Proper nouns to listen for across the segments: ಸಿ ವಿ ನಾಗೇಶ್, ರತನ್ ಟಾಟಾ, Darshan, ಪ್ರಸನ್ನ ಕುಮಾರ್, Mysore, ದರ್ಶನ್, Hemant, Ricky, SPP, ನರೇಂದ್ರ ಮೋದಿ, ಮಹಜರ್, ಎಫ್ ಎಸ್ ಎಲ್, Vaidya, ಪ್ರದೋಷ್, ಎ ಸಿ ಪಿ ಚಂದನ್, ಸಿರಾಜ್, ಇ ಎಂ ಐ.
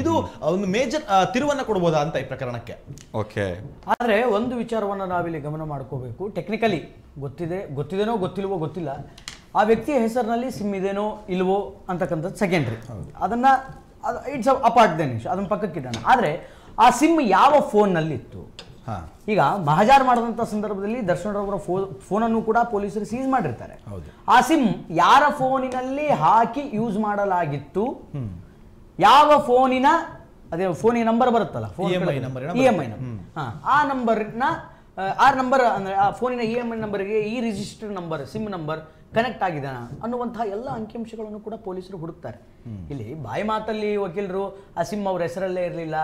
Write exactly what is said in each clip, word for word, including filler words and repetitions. ಇದು ಒಂದು ಮೇಜರ್ ತಿರುವನ್ನ ಕೊಡಬಹುದು ಅಂತ ಈ ಪ್ರಕರಣಕ್ಕೆ. ಓಕೆ, ಆದರೆ ಒಂದು ವಿಚಾರವನ್ನ ನಾವಿಲ್ಲಿ ಗಮನ ಮಾಡ್ಕೋಬೇಕು. ಟೆಕ್ನಿಕಲಿ ಗೊತ್ತಿದೆ, ಗೊತ್ತಿದೆನೋ ಗೊತ್ತಿಲ್ವೋ ಗೊತ್ತಿಲ್ಲ, ಆ ವ್ಯಕ್ತಿಯ ಹೆಸರಿನಲ್ಲಿ ಸಿಮ್ ಇದೆನೋ ಇಲ್ವೋ ಅಂತಕ್ಕಂಥದ್ದು ಸೆಕೆಂಡರಿ. ಅದನ್ನ ಇಟ್ಸ್ ಅಪಾರ್ಟ್ ದೆನ್ ಇಶ್ಯೂ, ಅದನ್ನ ಪಕ್ಕಕ್ಕಿಡೋಣ. ಆದರೆ ಆ ಸಿಮ್ ಯಾವ ಫೋನ್ನಲ್ಲಿ ಇತ್ತು? ಈಗ ಮಹಜಾರ್ ಮಾಡಿದಂಥ ಸಂದರ್ಭದಲ್ಲಿ ದರ್ಶನ್ ರವರ ಫೋನನ್ನು ಕೂಡ ಪೊಲೀಸರು ಸೀಸ್ ಮಾಡಿರ್ತಾರೆ. ಆ ಸಿಮ್ ಯಾರ ಫೋನಿನಲ್ಲಿ ಹಾಕಿ ಯೂಸ್ ಮಾಡಲಾಗಿತ್ತು, ಯಾವ ಫೋನಿನ, ಅದೇ ಫೋನಿನ ನಂಬರ್ ಬರುತ್ತಲ್ಲ, phone ಇ ಎಂ ಐ number, ಆ ನಂಬರ್ನ ಆರ್ ನಂಬರ್ ಅಂದರೆ ಆ ಫೋನಿನ ಇ ಎಂ ಐ ನಂಬರ್ಗೆ ಈ registered number SIM number connect ಆಗಿದಾನ ಅನ್ನುವಂತಹ ಎಲ್ಲ ಅಂಕಿಅಂಶಗಳನ್ನು ಕೂಡ ಪೊಲೀಸರು ಹುಡುಕ್ತಾರೆ. ಇಲ್ಲಿ ಬಾಯಿ ಮಾತಲ್ಲಿ ವಕೀಲರು ಆ ಸಿಮ್ ಅವ್ರ ಹೆಸರಲ್ಲೇ ಇರಲಿಲ್ಲ,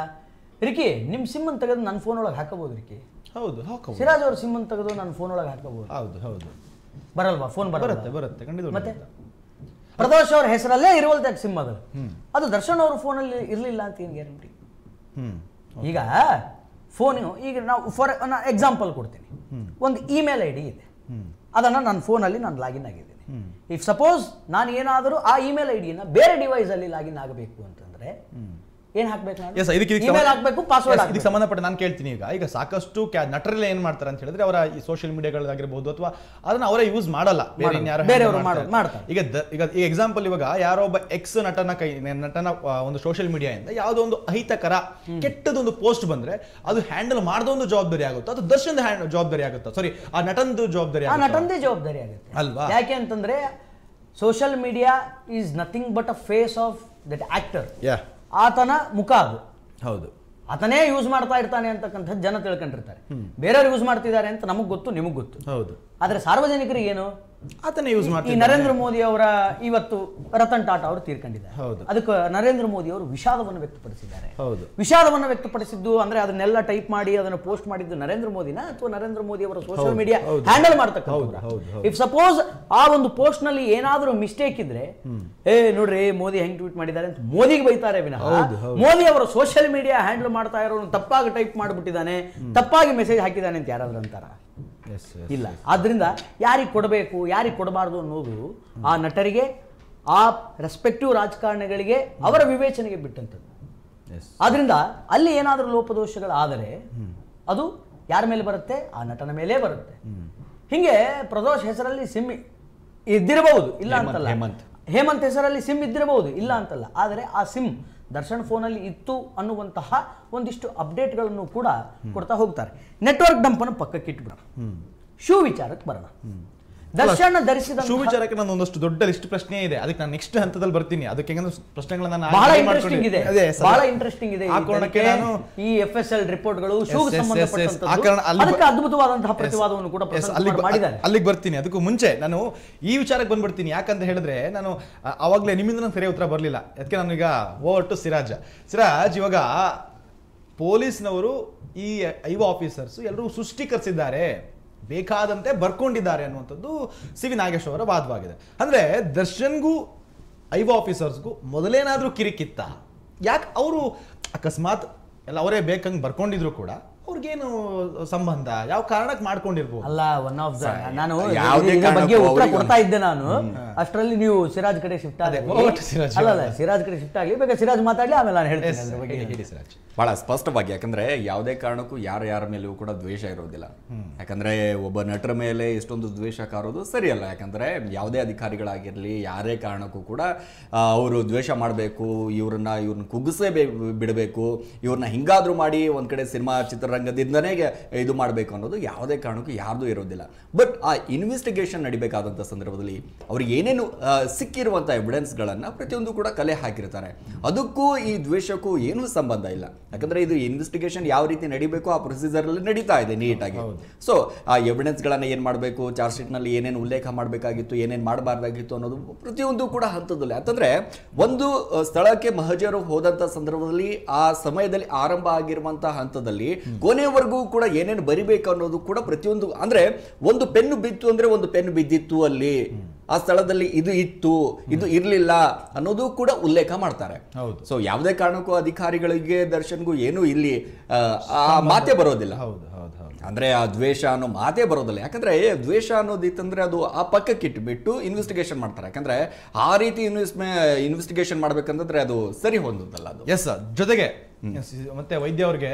ರಿಕಿ ನಿಮ್ಮ ಸಿಮ್ ಅನ್ನು ತೆಗೆದು ನನ್ನ ಫೋನ್ ಒಳಗೆ ಹಾಕಬಹುದು, ರಿಕಿ ಹೌದು ಹಾಕಬಹುದು, ಸಿರಾಜ್ ಅವ್ರ ಸಿಮ್ ಅನ್ನು ತೆಗೆದು ನನ್ನ ಫೋನ್ ಒಳಗೆ ಹಾಕಬಹುದು, ಹೌದು ಹೌದು ಬರಲ್ವಾ, ಫೋನ್ ಬರುತ್ತೆ ಬರುತ್ತೆ ಖಂಡಿತ. ಮತ್ತೆ ಪ್ರದೋಷ್ ಅವ್ರ ಹೆಸರಲ್ಲೇ ಇರುವಲ್ತ ಸಿಮ್ ಅದು, ಅದು ದರ್ಶನ್ ಅವ್ರ ಫೋನಲ್ಲಿ ಇರಲಿಲ್ಲ ಅಂತ ಏನು ಗ್ಯಾರಂಟಿ? ಈಗ ಫೋನು, ಈಗ ನಾವು ಫಾರ್ ಎಕ್ಸಾಂಪಲ್ ಕೊಡ್ತೀನಿ, ಒಂದು ಇಮೇಲ್ ಐ ಡಿ ಇದೆ, ಅದನ್ನು ನನ್ನ ಫೋನಲ್ಲಿ ನಾನು ಲಾಗಿನ್ ಆಗಿದ್ದೀನಿ. ಇಫ್ ಸಪೋಸ್ ನಾನು ಏನಾದರೂ ಆ ಇಮೇಲ್ ಐ ಡಿಯನ್ನು ಬೇರೆ ಡಿವೈಸಲ್ಲಿ ಲಾಗಿನ್ ಆಗಬೇಕು ಅಂತಂದರೆ ಏನ್ ಹಾಕ್ಬೇಕು? ಪಾಸ್ವರ್ಡ್ ಸಂಬಂಧಪಟ್ಟ ನಾನು ಕೇಳ್ತೀನಿ. ಈಗ ಈಗ ಸಾಕಷ್ಟು ನಟರಲ್ಲಿ ಏನ್ ಮಾಡ್ತಾರೆ ಅಂತ ಹೇಳಿದ್ರೆ, ಅವರ ಈ ಸೋಷಿಯಲ್ ಮೀಡಿಯಾಗಳಾಗಿರ್ಬೋದು ಅಥವಾ ಅದನ್ನ ಅವರೇ ಯೂಸ್ ಮಾಡಲ್ಲ, ಬೇರೆ ಈಗ ಈಗ ಈ ಎಕ್ಸಾಂಪಲ್, ಇವಾಗ ಯಾರೊಬ್ಬ ಎಕ್ಸ್ ನಟನ ಕೈ ನಟನ ಒಂದು ಸೋಷಿಯಲ್ ಮೀಡಿಯಾ ಇಂದ ಯಾವುದೋ ಒಂದು ಅಹಿತಕರ ಕೆಟ್ಟದೊಂದು ಪೋಸ್ಟ್ ಬಂದ್ರೆ ಅದು ಹ್ಯಾಂಡಲ್ ಮಾಡೋದೊಂದು ಜವಾಬ್ದಾರಿ ಆಗುತ್ತೆ, ಅದು ದರ್ಶನ್ ಜವಾಬ್ದಾರಿ ಆಗುತ್ತೆ, ಸಾರಿ ಆ ನಟನದು ಜವಾಬ್ದಾರಿ, ಆ ನಟನದೇ ಜವಾಬ್ದಾರಿ ಆಗುತ್ತೆ ಅಲ್ವಾ? ಯಾಕೆ ಅಂತಂದ್ರೆ social media is nothing but a face of that actor, ಆತನ ಮುಖ ಅದು, ಹೌದು ಆತನೇ ಯೂಸ್ ಮಾಡ್ತಾ ಇರ್ತಾನೆ ಅಂತಕ್ಕಂಥದ್ದು ಜನ ತಿಳ್ಕೊಂಡಿರ್ತಾರೆ. ಬೇರೆಯವ್ರು ಯೂಸ್ ಮಾಡ್ತಿದ್ದಾರೆ ಅಂತ ನಮಗ್ ಗೊತ್ತು, ನಿಮಗ್ ಗೊತ್ತು, ಹೌದು. ಆದ್ರೆ ಸಾರ್ವಜನಿಕರಿಗೆ ಏನು, ಆತನೇ ಯೂಸ್ ಮಾಡ್ತಾರೆ. ನರೇಂದ್ರ ಮೋದಿ ಅವರ, ಇವತ್ತು ರತನ್ ಟಾಟಾ ಅವರು ತೀರ್ಕೊಂಡಿದ್ದಾರೆ, ಹೌದು, ಅದಕ್ಕೆ ನರೇಂದ್ರ ಮೋದಿ ಅವರು ವಿಷಾದವನ್ನು ವ್ಯಕ್ತಪಡಿಸಿದ್ದಾರೆ, ಹೌದು. ವಿಷಾದವನ್ನು ವ್ಯಕ್ತಪಡಿಸಿದ್ದು ಅಂದ್ರೆ ಅದನ್ನೆಲ್ಲ ಟೈಪ್ ಮಾಡಿ ಅದನ್ನು ಪೋಸ್ಟ್ ಮಾಡಿದ್ದು ನರೇಂದ್ರ ಮೋದಿನ ಅಥವಾ ನರೇಂದ್ರ ಮೋದಿ ಅವರ ಸೋಷಿಯಲ್ ಮೀಡಿಯಾ ಹ್ಯಾಂಡಲ್ ಮಾಡ್ತಕ್ಕಂಥ? ಇಫ್ ಸಪೋಸ್ ಆ ಒಂದು ಪೋಸ್ಟ್ ನಲ್ಲಿ ಏನಾದರೂ ಮಿಸ್ಟೇಕ್ ಇದ್ರೆ, ಏ ನೋಡ್ರಿ ಮೋದಿ ಹೆಂಗ್ ಟ್ವೀಟ್ ಮಾಡಿದ್ದಾರೆ ಅಂತ ಮೋದಿಗೆ ಬೈತಾರೆ ವಿನಃ ಮೋದಿ ಅವರ ಸೋಷಿಯಲ್ ಮೀಡಿಯಾ ಹ್ಯಾಂಡಲ್ ಮಾಡ್ತಾ ಇರೋನು ತಪ್ಪಾಗಿ ಟೈಪ್ ಮಾಡಿಬಿಟ್ಟಿದ್ದಾನೆ, ತಪ್ಪಾಗಿ ಮೆಸೇಜ್ ಹಾಕಿದ್ದಾನೆ ಅಂತ ಯಾರಾದ್ರೂ ಅಂತಾರ? ಇಲ್ಲ. ಆದ್ರಿಂದ ಯಾರಿಗೆ ಕೊಡಬೇಕು ಯಾರಿಗೆ ಕೊಡಬಾರ್ದು ಅನ್ನೋದು ಆ ನಟರಿಗೆ, ಆ ರೆಸ್ಪೆಕ್ಟಿವ್ ರಾಜಕಾರಣಿಗಳಿಗೆ ಅವರ ವಿವೇಚನೆಗೆ ಬಿಟ್ಟಂಥದ್ದು. ಆದ್ರಿಂದ ಅಲ್ಲಿ ಏನಾದರೂ ಲೋಪದೋಷಗಳಾದರೆ ಅದು ಯಾರ ಮೇಲೆ ಬರುತ್ತೆ? ಆ ನಟನ ಮೇಲೆ ಬರುತ್ತೆ. ಹಿಂಗೆ ಪ್ರದೋಷ್ ಹೆಸರಲ್ಲಿ ಸಿಮ್ ಇದ್ದಿರಬಹುದು, ಇಲ್ಲ ಅಂತಲ್ಲ, ಹೇಮಂತ್ ಹೆಸರಲ್ಲಿ ಸಿಮ್ ಇದ್ದಿರಬಹುದು, ಇಲ್ಲ ಅಂತಲ್ಲ, ಆದರೆ ಆ ಸಿಮ್ ದರ್ಶನ್ ಫೋನಲ್ಲಿ ಇತ್ತು ಅನ್ನುವಂತಹ ಒಂದಿಷ್ಟು ಅಪ್ಡೇಟ್ಗಳನ್ನು ಕೂಡ ಕೊಡ್ತಾ ಹೋಗ್ತಾರೆ. ನೆಟ್ವರ್ಕ್ ಡಂಪನ್ನು ಪಕ್ಕಕ್ಕೆ ಇಟ್ಬಿಡೋಣ, ಶೂ ವಿಚಾರಕ್ಕೆ ಬರೋಣ. ದರ್ಶನ್ ಧರಿಸಿದ ಶೂ ವಿಚಾರಕ್ಕೆ ನಾನು ಒಂದಷ್ಟು ದೊಡ್ಡ ಲಿಸ್ಟ್ ಪ್ರಶ್ನೆ ಇದೆ, ಅದಕ್ಕೆ ನಾನು ನೆಕ್ಸ್ಟ್ ಹಂತದಲ್ಲಿ ಬರ್ತೀನಿ. ಅದಕ್ಕೆ ಪ್ರಶ್ನೆಗಳನ್ನು ಬಹಳ ಇಂಟ್ರೆಸ್ಟಿಂಗ್ ಇದೆ, ಬಹಳ ಇಂಟ್ರೆಸ್ಟಿಂಗ್ ಇದೆ. ಈ ಎಫ್ ಎಸ್ ಎಲ್ ರಿಪೋರ್ಟ್ಗಳು ಶೂಗೆ ಸಂಬಂಧಪಟ್ಟ ಅದ್ಭುತವಾದಂತಹ ಪ್ರತಿವಾದವನ್ನು ಕೂಡ ಮಾಡಿದ್ದಾರೆ, ಅಲ್ಲಿಗೆ ಬರ್ತೀನಿ. ಅದಕ್ಕೂ ಮುಂಚೆ ನಾನು ಈ ವಿಚಾರಕ್ಕೆ ಬಂದ್ಬಿಡ್ತೀನಿ, ಯಾಕಂತ ಹೇಳಿದ್ರೆ ನಾನು ಅವಾಗಲೇ ನಿಮ್ಮಿಂದ ನಾನು ಸರಿಯ ಉತ್ತರ ಬರಲಿಲ್ಲ, ಅದಕ್ಕೆ ನಾನೀಗ ಓವರ್ ಟು ಸಿರಾಜ್. ಸಿರಾಜ್, ಇವಾಗ ಪೊಲೀಸ್ನವರು ಈ ಐವ ಆಫೀಸರ್ಸ್ ಎಲ್ಲರೂ ಸೃಷ್ಟಿಕರಿಸಿದ್ದಾರೆ, ಬೇಕಾದಂತೆ ಬರ್ಕೊಂಡಿದ್ದಾರೆ ಅನ್ನುವಂಥದ್ದು ಸಿ ವಿ ನಾಗೇಶ್ ಅವರ ವಾದವಾಗಿದೆ. ಅಂದ್ರೆ ದರ್ಶನ್ಗೂ ಐವ ಆಫೀಸರ್ಸ್ಗೂ ಮೊದಲೇನಾದ್ರೂ ಕಿರಿಕಿತ್ತ? ಯಾಕೆ ಅವರು ಅಕಸ್ಮಾತ್ ಎಲ್ಲ ಅವರೇ ಬೇಕಂಗೆ ಬರ್ಕೊಂಡಿದ್ರು ಕೂಡ ಅವ್ರಿಗೇನು ಸಂಬಂಧ, ಯಾವ ಕಾರಣಕ್ಕೆ ಮಾಡ್ಕೊಂಡಿರ್ಬೋದು? ಅಲ್ಲ, ಒನ್ ಆಫ್ ದ ನಾನು ಬಗ್ಗೆ ಉತ್ತರ ಕೊಡ್ತಾ ಇದ್ದೆ ನಾನು, ಅಷ್ಟರಲ್ಲಿ ನೀವು ಸಿರಾಜ್ ಕಡೆ ಶಿಫ್ಟ್ ಆಗಲ್ಲ, ಸಿರಾಜ್ ಕಡೆ ಶಿಫ್ಟ್ ಆಗಲಿ, ಬೇಕಾದ್ರೆ ಸಿರಾಜ್ ಮಾತಾಡಲಿ, ಆಮೇಲೆ ನಾನು ಹೇಳ್ತೀನಿ. ಸಿರಾಜ್, ಬಹಳ ಸ್ಪಷ್ಟವಾಗಿ, ಯಾಕಂದ್ರೆ ಯಾವುದೇ ಕಾರಣಕ್ಕೂ ಯಾರು ಯಾರ ಮೇಲೂ ಕೂಡ ದ್ವೇಷ ಇರೋದಿಲ್ಲ. ಯಾಕಂದ್ರೆ ಒಬ್ಬ ನಟರ ಮೇಲೆ ಇಷ್ಟೊಂದು ದ್ವೇಷ ಕಾರೋದು ಸರಿಯಲ್ಲ. ಯಾಕಂದ್ರೆ ಯಾವುದೇ ಅಧಿಕಾರಿಗಳಾಗಿರ್ಲಿ ಯಾರೇ ಕಾರಣಕ್ಕೂ ಕೂಡ ಅವರು ದ್ವೇಷ ಮಾಡಬೇಕು, ಇವ್ರನ್ನ ಇವ್ರನ್ನ ಕುಗ್ಗಿಸೇ ಬಿಡಬೇಕು, ಇವ್ರನ್ನ ಹಿಂಗಾದ್ರೂ ಮಾಡಿ ಒಂದ್ ಕಡೆ ಸಿನಿಮಾ ಚಿತ್ರರಂಗದಿಂದನೇ ಇದು ಮಾಡಬೇಕು ಅನ್ನೋದು ಯಾವುದೇ ಕಾರಣಕ್ಕೂ ಯಾರ್ದು ಇರೋದಿಲ್ಲ. ಬಟ್ ಆ ಇನ್ವೆಸ್ಟಿಗೇಷನ್ ನಡಿಬೇಕಾದಂಥ ಸಂದರ್ಭದಲ್ಲಿ ಅವ್ರಿಗೆ ಏನೇನು ಸಿಕ್ಕಿರುವಂಥ ಎವಿಡೆನ್ಸ್ಗಳನ್ನು ಪ್ರತಿಯೊಂದು ಕೂಡ ಕಲೆ ಹಾಕಿರ್ತಾರೆ. ಅದಕ್ಕೂ ಈ ದ್ವೇಷಕ್ಕೂ ಏನೂ ಸಂಬಂಧ ಇಲ್ಲ. ಯಾಕಂದ್ರೆ ಇದು ಇನ್ವೆಸ್ಟಿಗೇಷನ್ ಯಾವ ರೀತಿ ನಡಿಬೇಕು ಆ ಪ್ರೊಸೀಜರ್ ಅಲ್ಲಿ ನಡೀತಾ ಇದೆ ನೀಟಾಗಿ. ಸೊ ಆ ಎವಿಡೆನ್ಸ್ ಗಳನ್ನ ಏನ್ ಮಾಡಬೇಕು, ಚಾರ್ಜ್ ಶೀಟ್ ನಲ್ಲಿ ಏನೇನು ಉಲ್ಲೇಖ ಮಾಡಬೇಕಾಗಿತ್ತು, ಏನೇನು ಮಾಡಬಾರ್ದಾಗಿತ್ತು ಅನ್ನೋದು ಪ್ರತಿಯೊಂದು ಕೂಡ ಹಂತದಲ್ಲಿ. ಯಾಕಂದ್ರೆ ಒಂದು ಸ್ಥಳಕ್ಕೆ ಮಹಜರು ಹೋದಂತ ಸಂದರ್ಭದಲ್ಲಿ ಆ ಸಮಯದಲ್ಲಿ ಆರಂಭ ಆಗಿರುವಂತಹ ಹಂತದಲ್ಲಿ ಕೊನೆವರೆಗೂ ಕೂಡ ಏನೇನು ಬರಿಬೇಕು ಅನ್ನೋದು ಕೂಡ ಪ್ರತಿಯೊಂದು ಅಂದ್ರೆ ಒಂದು ಪೆನ್ನು ಬಿತ್ತು ಅಂದ್ರೆ ಒಂದು ಪೆನ್ನು ಬಿದ್ದಿತ್ತು ಅಲ್ಲಿ ಆ ಸ್ಥಳದಲ್ಲಿ ಇದು ಇತ್ತು ಇದು ಇರಲಿಲ್ಲ ಅನ್ನೋದು ಕೂಡ ಉಲ್ಲೇಖ ಮಾಡ್ತಾರೆ. ಸೊ ಯಾವುದೇ ಕಾರಣಕ್ಕೂ ಅಧಿಕಾರಿಗಳಿಗೆ ದರ್ಶನ್ಗೂ ಏನು ಇಲ್ಲಿ ಆ ಮಾತೇ ಬರೋದಿಲ್ಲ. ಅಂದ್ರೆ ಆ ದ್ವೇಷ ಅನ್ನೋ ಮಾತೇ ಬರೋದಿಲ್ಲ. ಯಾಕಂದ್ರೆ ದ್ವೇಷ ಅನ್ನೋದಿತ್ತಂದ್ರೆ ಅದು ಆ ಪಕ್ಕಕ್ಕೆ ಇಟ್ಬಿಟ್ಟು ಇನ್ವೆಸ್ಟಿಗೇಷನ್ ಮಾಡ್ತಾರೆ. ಯಾಕಂದ್ರೆ ಆ ರೀತಿ ಇನ್ವೆಸ್ಟ್ಮೆ ಇನ್ವೆಸ್ಟಿಗೇಷನ್ ಮಾಡ್ಬೇಕಂತಂದ್ರೆ ಅದು ಸರಿ ಹೊಂದೋದಲ್ಲ ಅದು. Yes sir. ಜೊತೆಗೆ ಮತ್ತೆ ವೈದ್ಯ ಅವ್ರಿಗೆ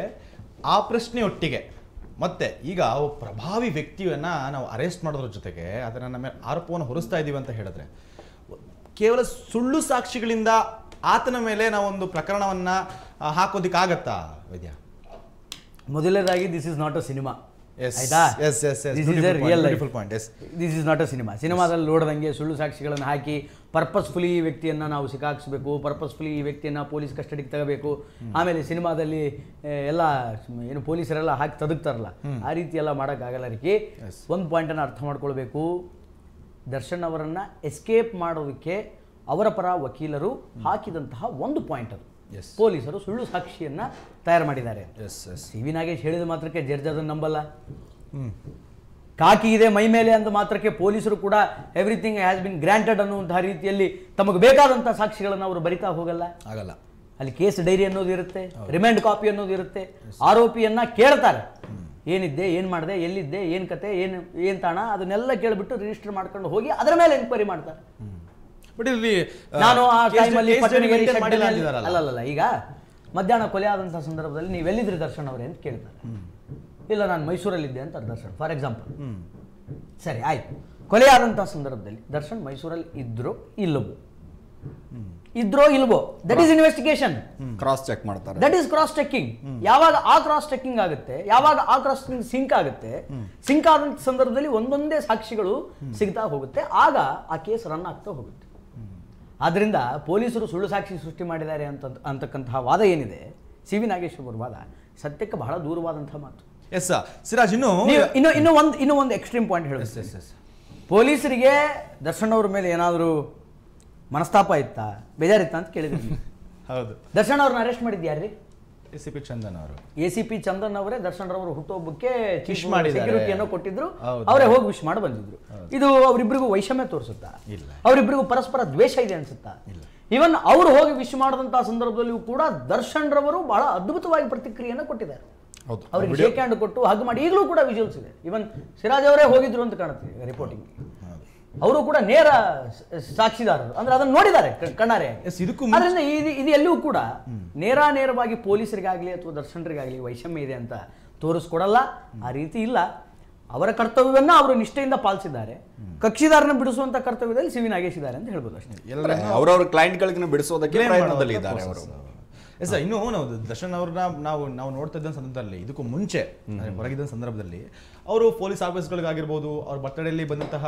ಆ ಪ್ರಶ್ನೆ ಒಟ್ಟಿಗೆ ಮತ್ತೆ ಈಗ ಪ್ರಭಾವಿ ವ್ಯಕ್ತಿಯನ್ನ ನಾವು ಅರೆಸ್ಟ್ ಮಾಡೋದ್ರ ಜೊತೆಗೆ ಅದನ್ನ ನಮ್ಮ ಮೇಲೆ ಆರೋಪವನ್ನು ಹೊರಿಸ್ತಾ ಇದೀವಿ ಅಂತ ಹೇಳಿದ್ರೆ ಕೇವಲ ಸುಳ್ಳು ಸಾಕ್ಷಿಗಳಿಂದ ಆತನ ಮೇಲೆ ನಾವೊಂದು ಪ್ರಕರಣವನ್ನ ಹಾಕೋದಿಕ್ಕಾಗತ್ತಾ ವೈದ್ಯ? ಮೊದಲನೇದಾಗಿ this is not a cinema. This is not a cinema. ಸಿನಿಮಾದಲ್ಲಿ ನೋಡಿದಂಗೆ ಸುಳ್ಳು ಸಾಕ್ಷಿಗಳನ್ನು ಹಾಕಿ ಪರ್ಪಸ್ಫುಲಿ ಈ ವ್ಯಕ್ತಿಯನ್ನು ನಾವು ಸಿಕ್ಕಾಕ್ಸ್ಬೇಕು, ಪರ್ಪಸ್ಫುಲಿ ಈ ವ್ಯಕ್ತಿಯನ್ನು ಪೊಲೀಸ್ ಕಸ್ಟಡಿಗೆ ತಗೋಬೇಕು. ಆಮೇಲೆ ಸಿನಿಮಾದಲ್ಲಿ ಎಲ್ಲ ಏನು ಪೊಲೀಸರೆಲ್ಲ ಹಾಕಿ ತದಕ್ತಾರಲ್ಲ, ಆ ರೀತಿ ಎಲ್ಲ ಮಾಡೋಕ್ಕಾಗಲ್ಲ. ರೀ ಒಂದು ಪಾಯಿಂಟನ್ನು ಅರ್ಥ ಮಾಡ್ಕೊಳ್ಬೇಕು. ದರ್ಶನ್ ಅವರನ್ನು ಎಸ್ಕೇಪ್ ಮಾಡೋದಕ್ಕೆ ಅವರ ಪರ ವಕೀಲರು ಹಾಕಿದಂತಹ ಒಂದು ಪಾಯಿಂಟ್ ಅದು. ಪೊಲೀಸರು ಸುಳ್ಳು ಸಾಕ್ಷಿಯನ್ನು ತಯಾರು ಮಾಡಿದ್ದಾರೆ. ಸಿ ವಿ ನಾಗೇಶ್ ಹೇಳಿದ ಮಾತ್ರಕ್ಕೆ ಜಡ್ಜ್ ಅದನ್ನು ನಂಬಲ್ಲ. ಕಾಕಿ ಇದೆ ಮೈ ಮೇಲೆ ಅಂದ ಮಾತ್ರಕ್ಕೆ ಪೊಲೀಸರು ಕೂಡ ಎವ್ರಿಥಿಂಗ್ ಹ್ಯಾಸ್ ಬಿನ್ ಗ್ರಾಂಟೆಡ್ ಅನ್ನುವಂತಹ ರೀತಿಯಲ್ಲಿ ತಮಗೆ ಬೇಕಾದಂತಹ ಸಾಕ್ಷಿಗಳನ್ನು ಅವರು ಬರಿತಾ ಹೋಗಲ್ಲ ಆಗಲ್ಲ. ಅಲ್ಲಿ ಕೇಸ್ ಡೈರಿ ಅನ್ನೋದು ಇರುತ್ತೆ, ರಿಮ್ಯಾಂಡ್ ಕಾಪಿ ಅನ್ನೋದು ಇರುತ್ತೆ. ಆರೋಪಿಯನ್ನ ಕೇಳ್ತಾರೆ, ಏನಿದ್ದೆ, ಏನು ಮಾಡಿದೆ, ಎಲ್ಲಿದ್ದೆ, ಏನು ಕತೆ, ಏನು ಏನು ತಾಣ, ಅದನ್ನೆಲ್ಲ ಕೇಳಿಬಿಟ್ಟು ರಿಜಿಸ್ಟರ್ ಮಾಡ್ಕೊಂಡು ಹೋಗಿ ಅದರ ಮೇಲೆ ಎನ್ಕ್ವೈರಿ ಮಾಡ್ತಾರೆ. ನಾನು ಆ ಟೈಮಲ್ಲಿ ಅಲ್ಲಲ್ಲ, ಈಗ ಮಧ್ಯಾಹ್ನ ಕೊಲೆ ಆದಂತಹ ಸಂದರ್ಭದಲ್ಲಿ ನೀವೆಲ್ಲಿದ್ರಿ ದರ್ಶನ್ ಅವರೇ ಅಂತ ಕೇಳ್ತಾರೆ. ಇಲ್ಲ, ನಾನು ಮೈಸೂರಲ್ಲಿದ್ದೆ ಅಂತ ದರ್ಶನ್ ಫಾರ್ ಎಕ್ಸಾಂಪಲ್. ಸರಿ, ಆಯ್ತು. ಕೊಲೆ ಆದಂತಹ ಸಂದರ್ಭದಲ್ಲಿ ದರ್ಶನ್ ಮೈಸೂರಲ್ಲಿ ಇದ್ರೋ ಇಲ್ಲವೋ ಇದ್ರೋ ಇಲ್ವೋ that is investigation. Cross check ಮಾಡ್ತಾರೆ. That is cross checking. ಯಾವಾಗ ಆ ಕ್ರಾಸ್ ಚೆಕಿಂಗ್ ಆಗುತ್ತೆ, ಯಾವಾಗ ಆ ಕ್ರಾಸ್ ಚೆಕಿಂಗ್ ಸಿಂಕ್ ಆಗುತ್ತೆ, ಸಿಂಕ್ ಆದಂತ ಸಂದರ್ಭದಲ್ಲಿ ಒಂದೊಂದೇ ಸಾಕ್ಷಿಗಳು ಸಿಗ್ತಾ ಹೋಗುತ್ತೆ. ಆಗ ಆ ಕೇಸ್ ರನ್ ಆಗ್ತಾ ಹೋಗುತ್ತೆ. ಆದ್ದರಿಂದ ಪೊಲೀಸರು ಸುಳ್ಳು ಸಾಕ್ಷಿ ಸೃಷ್ಟಿ ಮಾಡಿದ್ದಾರೆ ಅಂತ ಅಂತಕ್ಕಂತಹ ವಾದ ಏನಿದೆ ಸಿ ವಿ ನಾಗೇಶ್ ಅವರ ವಾದ ಸತ್ಯಕ್ಕೆ ಬಹಳ ದೂರವಾದಂತಹ ಮಾತು. Yes sir. ಸಿರಾಜ್, ಇನ್ನು ಇನ್ನು ಇನ್ನೂ ಒಂದು ಇನ್ನೂ ಒಂದು ಎಕ್ಸ್ಟ್ರೀಮ್ ಪಾಯಿಂಟ್ ಹೇಳುತ್ತೆ. ಪೊಲೀಸರಿಗೆ ದರ್ಶನ್ ಅವ್ರ ಮೇಲೆ ಏನಾದರೂ ಮನಸ್ತಾಪ ಇತ್ತಾ, ಬೇಜಾರಿತ್ತಾ ಅಂತ ಕೇಳಿದ್ವಿ. ಹೌದು. ದರ್ಶನ್ ಅವ್ರನ್ನ ಅರೆಸ್ಟ್ ಮಾಡಿದ್ಯಾರ್ರಿ? ಎ ಸಿ ಪಿ ಚಂದನ್ ಅವರು. ಎ ಸಿ ಪಿ ಚಂದನ್ ಅವರೇ ದರ್ಶನ್ ರವರು ಹುಟ್ಟುಹಬ್ಬಕ್ಕೆ ವಿಶ್ ಮಾಡಿ ಸೆಕ್ಯೂರಿಟಿಯನ್ನು ಕೊಟ್ಟಿದ್ರು. ಅವರೇ ಹೋಗಿ ವಿಶ್ ಮಾಡಿ ಬಂದಿದ್ರು. ಇದು ಅವರಿಬ್ಬರಿಗೂ ವೈಷಮ್ಯ ತೋರಿಸುತ್ತಾ? ಅವರಿಬ್ಬರಿಗೂ ಪರಸ್ಪರ ದ್ವೇಷ ಇದೆ ಅನ್ಸುತ್ತಾ? ಈವನ್ ಅವರು ಹೋಗಿ ವಿಶ್ ಮಾಡಿದಂತಹ ಸಂದರ್ಭದಲ್ಲಿಯೂ ಕೂಡ ದರ್ಶನ್ ರವರು ಬಹಳ ಅದ್ಭುತವಾಗಿ ಪ್ರತಿಕ್ರಿಯೆಯನ್ನು ಕೊಟ್ಟಿದ್ದಾರೆ. ಅವ್ರಿಗೆ ಶೇಕ್ ಹ್ಯಾಂಡ್ ಕೊಟ್ಟು ಹಾಗೆ ಮಾಡಿ ಈಗಲೂ ಕೂಡ ವಿಜುವಲ್ಸ್ ಇದೆ. ಈವನ್ ಸಿರಾಜ್ ಅವರೇ ಹೋಗಿದ್ರು ಅಂತ ಕಾಣುತ್ತೆ ರಿಪೋರ್ಟಿಂಗ್. ಅವರು ಕೂಡ ನೇರ ಸಾಕ್ಷಿದಾರರು, ಅಂದ್ರೆ ಅದನ್ನು ನೋಡಿದ್ದಾರೆ ಕಣ್ಣಾರೆ. ಅದರಿಂದ ಇದು ಎಲ್ಲೂ ಕೂಡ ನೇರ ನೇರವಾಗಿ ಪೊಲೀಸರಿಗಾಗ್ಲಿ ಅಥವಾ ದರ್ಶನರಿಗಾಗ್ಲಿ ವೈಷಮ್ಯ ಇದೆ ಅಂತ ತೋರಿಸ್ಕೊಡಲ್ಲ. ಆ ರೀತಿ ಇಲ್ಲ. ಅವರ ಕರ್ತವ್ಯವನ್ನ ಅವರು ನಿಷ್ಠೆಯಿಂದ ಪಾಲಿಸಿದ್ದಾರೆ. ಕಕ್ಷಿದಾರನ ಬಿಡಿಸುವಂತ ಕರ್ತವ್ಯದಲ್ಲಿ ಸಿ ವಿ ನಾಗೇಶ್ ಇದ್ದಾರೆ ಅಂತ ಹೇಳ್ಬೋದು ಅಷ್ಟೇ. ಅವರವರ ಕ್ಲೈಂಟ್ಗಳಿಗೆ ಬಿಡಿಸೋದಕ್ಕೆ ಪ್ರಯತ್ನದಲ್ಲಿ ಇದ್ದಾರೆ ಅವರು. Yes sir. ಇನ್ನೂ ನಾವು ದರ್ಶನ್ ಅವ್ರನ್ನ ನಾವು ನಾವು ನೋಡ್ತಾ ಇದ್ದ ಸಂದರ್ಭದಲ್ಲಿ, ಇದಕ್ಕೂ ಮುಂಚೆ ಹೊರಗಿದ್ದ ಸಂದರ್ಭದಲ್ಲಿ ಅವರು ಪೊಲೀಸ್ ಆಫೀಸ್ಗಳಿಗಾಗಿರ್ಬೋದು, ಅವ್ರ ಬರ್ತಡೆಯಲ್ಲಿ ಬಂದಂತಹ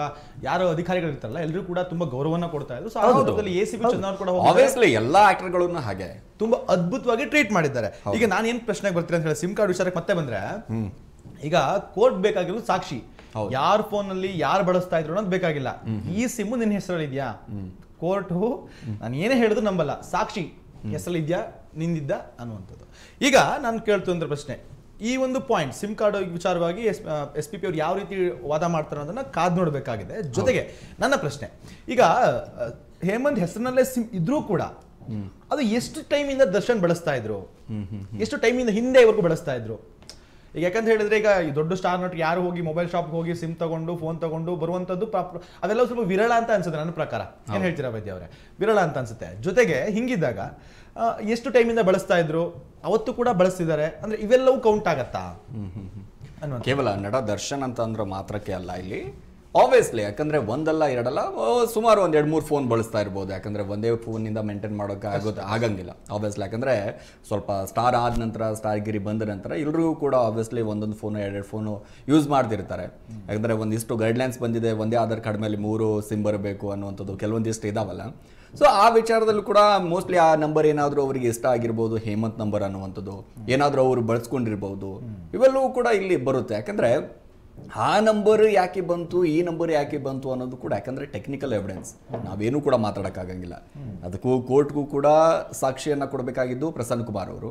ಯಾರು ಅಧಿಕಾರಿಗಳಿರ್ತಾರಲ್ಲ ಎಲ್ಲರೂ ಕೂಡ ತುಂಬಾ ಗೌರವವನ್ನು ಕೊಡ್ತಾ ಇದ್ರು. ಸಂದರ್ಭದಲ್ಲಿ ಎ ಸಿ ಪಿ ಚಂದನ್ ಕೂಡ ಆಬ್ವಿಯಸ್ಲಿ ಎಲ್ಲ ಆಕ್ಟರ್ಗಳನ್ನು ಹಾಗೆ ತುಂಬಾ ಅದ್ಭುತವಾಗಿ ಟ್ರೀಟ್ ಮಾಡಿದ್ದಾರೆ. ಈಗ ನಾನು ಏನ್ ಪ್ರಶ್ನೆಗೆ ಬರ್ತೀನಿ ಅಂತ ಹೇಳಿ ಸಿಮ್ ಕಾರ್ಡ್ ವಿಚಾರಕ್ಕೆ ಮತ್ತೆ ಬಂದ್ರೆ, ಈಗ ಕೋರ್ಟ್ ಬೇಕಾಗಿರೋದು ಸಾಕ್ಷಿ, ಯಾರ್ ಫೋನ್ ಅಲ್ಲಿ ಯಾರು ಬಳಸ್ತಾ ಇದ್ರು ಅನ್ನೋದು ಬೇಕಾಗಿಲ್ಲ. ಈ ಸಿಮ್ ನಿನ್ನ ಹೆಸರಲ್ಲಿ ಇದೆಯಾ, ಕೋರ್ಟ್ ನಾನು ಏನೇ ಹೇಳಿದ್ರು ನಂಬಲ್ಲ, ಸಾಕ್ಷಿ ಹೆಸರಲ್ಲಿ ಇದೆಯಾ, ನಿಂದಿದ್ದ ಅನ್ನುವಂಥದ್ದು. ಈಗ ನಾನು ಕೇಳ್ತಂದ್ರೆ ಪ್ರಶ್ನೆ, ಈ ಒಂದು ಪಾಯಿಂಟ್ ಸಿಮ್ ಕಾರ್ಡ್ ವಿಚಾರವಾಗಿ ಎಸ್ ಎಸ್ ಪಿ ಪಿ ಅವ್ರು ಯಾವ ರೀತಿ ವಾದ ಮಾಡ್ತಾರೆ ಅನ್ನೋದನ್ನ ಕಾದ್ ನೋಡಬೇಕಾಗಿದೆ. ಜೊತೆಗೆ ನನ್ನ ಪ್ರಶ್ನೆ, ಈಗ ಹೇಮಂತ್ ಹೆಸರಿನಲ್ಲೇ ಸಿಮ್ ಇದ್ರೂ ಕೂಡ ಅದು ಎಷ್ಟು ಟೈಮಿಂದ ದರ್ಶನ್ ಬಳಸ್ತಾ ಇದ್ರು, ಎಷ್ಟು ಟೈಮಿಂದ ಹಿಂದೆ ಇವ್ರಿಗೂ ಬಳಸ್ತಾ ಇದ್ರು? ಈಗ ಯಾಕಂತ ಹೇಳಿದ್ರೆ ಈಗ ದೊಡ್ಡ ಸ್ಟಾರ್ ನಟ್ ಯಾರು ಹೋಗಿ ಮೊಬೈಲ್ ಶಾಪ್ಗೆ ಹೋಗಿ ಸಿಮ್ ತಗೊಂಡು ಫೋನ್ ತಗೊಂಡು ಬರುವಂಥದ್ದು ಅದೆಲ್ಲ ಸ್ವಲ್ಪ ವಿರಳ ಅಂತ ಅನ್ಸುತ್ತೆ ನನ್ನ ಪ್ರಕಾರ. ಏನು ಹೇಳ್ತೀರಾ ವೈದ್ಯ ಅವರೇ? ವಿರಳ ಅಂತ ಅನ್ಸುತ್ತೆ. ಜೊತೆಗೆ ಹಿಂಗಿದ್ದಾಗ ಎಷ್ಟು ಟೈಮಿಂದ ಬಳಸ್ತಾ ಇದ್ರು, ಅವತ್ತು ಕೂಡ ಬಳಸ್ತಿದ್ದಾರೆ ಅಂದ್ರೆ ಇವೆಲ್ಲವೂ ಕೌಂಟ್ ಆಗತ್ತಾ? ಕೇವಲ ನಟ ದರ್ಶನ್ ಅಂತ ಅಂದ್ರೆ ಮಾತ್ರಕ್ಕೆ ಅಲ್ಲ ಇಲ್ಲಿ ಆಬ್ವಿಯಸ್ಲಿ. ಯಾಕಂದ್ರೆ ಒಂದಲ್ಲ ಎರಡಲ್ಲ ಸುಮಾರು ಒಂದ್ ಎರಡು ಮೂರು ಫೋನ್ ಬಳಸ್ತಾ ಇರ್ಬೋದು. ಯಾಕಂದ್ರೆ ಒಂದೇ ಫೋನ್ ಇಂದ ಮೇಂಟೈನ್ ಮಾಡೋಕೆ ಆಗೋದು ಆಗಂಗಿಲ್ಲ ಆಬ್ವಿಯಸ್ಲಿ. ಯಾಕಂದ್ರೆ ಸ್ವಲ್ಪ ಸ್ಟಾರ್ ಆದ ನಂತರ, ಸ್ಟಾರ್ ಗಿರಿ ಬಂದ ನಂತರ ಎಲ್ರಿಗೂ ಕೂಡ ಆಬ್ವಿಯಸ್ಲಿ ಒಂದೊಂದು ಫೋನು ಎರಡೆರಡು ಫೋನು ಯೂಸ್ ಮಾಡ್ತಿರ್ತಾರೆ. ಯಾಕಂದ್ರೆ ಒಂದಿಷ್ಟು ಗೈಡ್ಲೈನ್ಸ್ ಬಂದಿದೆ, ಒಂದೇ ಆಧಾರ್ ಕಾರ್ಡ್ ಮೇಲೆ ಮೂರು ಸಿಮ್ ಬರಬೇಕು ಅನ್ನುವಂಥದ್ದು ಕೆಲವೊಂದಿಷ್ಟು ಇದಾವಲ್ಲ. ಸೊ ಆ ವಿಚಾರದಲ್ಲೂ ಕೂಡ ಮೋಸ್ಟ್ಲಿ ಆ ನಂಬರ್ ಏನಾದರೂ ಅವರಿಗೆ ಇಷ್ಟ ಆಗಿರ್ಬೋದು, ಹೇಮಂತ್ ನಂಬರ್ ಅನ್ನುವಂಥದ್ದು ಏನಾದರೂ ಅವರು ಬಳಸ್ಕೊಂಡಿರ್ಬೋದು, ಇವೆಲ್ಲವೂ ಕೂಡ ಇಲ್ಲಿ ಬರುತ್ತೆ. ಯಾಕಂದ್ರೆ ಆ ನಂಬರ್ ಯಾಕೆ ಬಂತು ಈ ನಂಬರ್ ಯಾಕೆ ಬಂತು ಅನ್ನೋದು ಕೂಡ ಯಾಕಂದ್ರೆ ಟೆಕ್ನಿಕಲ್ ಎವಿಡೆನ್ಸ್ ನಾವೇನೂ ಕೂಡ ಮಾತಾಡಕಾಗಂಗಿಲ್ಲ. ಅದಕ್ಕೂ ಕೋರ್ಟ್ಗೂ ಕೂಡ ಸಾಕ್ಷಿಯನ್ನ ಕೊಡಬೇಕಾಗಿದ್ದು ಪ್ರಸನ್ನ ಕುಮಾರ್ ಅವರು.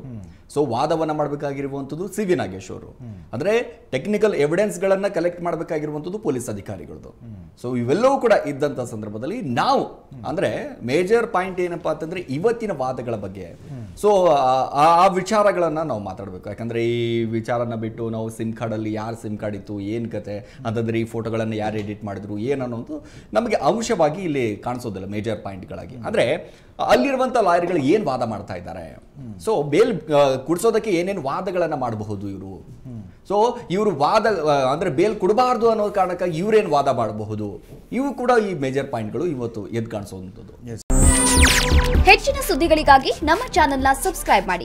ಸೊ ವಾದವನ್ನ ಮಾಡಬೇಕಾಗಿರುವಂತದ್ದು ಸಿ ವಿ ನಾಗೇಶ್ ಅವರು. ಅಂದ್ರೆ ಟೆಕ್ನಿಕಲ್ ಎವಿಡೆನ್ಸ್ ಗಳನ್ನ ಕಲೆಕ್ಟ್ ಮಾಡಬೇಕಾಗಿರುವಂತದ್ದು ಪೊಲೀಸ್ ಅಧಿಕಾರಿಗಳದು. ಸೊ ಇವೆಲ್ಲವೂ ಕೂಡ ಇದ್ದಂತ ಸಂದರ್ಭದಲ್ಲಿ ನಾವು ಅಂದ್ರೆ ಮೇಜರ್ ಪಾಯಿಂಟ್ ಏನಪ್ಪಾ ಅಂತಂದ್ರೆ ಇವತ್ತಿನ ವಾದಗಳ ಬಗ್ಗೆ ಸೊ ಆ ವಿಚಾರಗಳನ್ನ ನಾವು ಮಾತಾಡಬೇಕು. ಯಾಕಂದ್ರೆ ಈ ವಿಚಾರನ ಬಿಟ್ಟು ನಾವು ಸಿಮ್ ಕಾರ್ಡ್ ಅಲ್ಲಿ ಯಾರು ಸಿಮ್ ಕಾರ್ಡ್ ಇತ್ತು ಏನ್ ಕತೆ ಅಂತಂದ್ರೆ ಈ ಫೋಟೋಗಳನ್ನು ಯಾರು ಎಡಿಟ್ ಮಾಡಿದ್ರು ಏನನ್ನೋದು ನಮಗೆ ಅಂಶವಾಗಿ ಇಲ್ಲಿ ಕಾಣಿಸೋದಿಲ್ಲ ಮೇಜರ್ ಪಾಯಿಂಟ್ಗಳಾಗಿ. ಅಂದ್ರೆ ಅಲ್ಲಿರುವಂತ ಲಾಯರ್ಗಳು ಏನ್ ವಾದ ಮಾಡ್ತಾ ಇದ್ದಾರೆ, ಸೊ ಬೇಲ್ ಕುಡಿಸೋದಕ್ಕೆ ಏನೇನು ವಾದಗಳನ್ನ ಮಾಡಬಹುದು ಇವರು, ಸೊ ಇವರು ವಾದ ಅಂದ್ರೆ ಬೇಲ್ ಕೊಡಬಾರ್ದು ಅನ್ನೋ ಕಾರಣಕ್ಕಾಗಿ ಇವ್ರೇನ್ ವಾದ ಮಾಡಬಹುದು, ಇವು ಕೂಡ ಈ ಮೇಜರ್ ಪಾಯಿಂಟ್ಗಳು ಇವತ್ತು ಎದ್ದು ಕಾಣಿಸೋದು. ಹೆಚ್ಚಿನ ಸುದ್ದಿಗಳಿಗಾಗಿ ನಮ್ಮ ಚಾನೆಲ್ನ ಸಬ್ಸ್ಕ್ರೈಬ್ ಮಾಡಿ.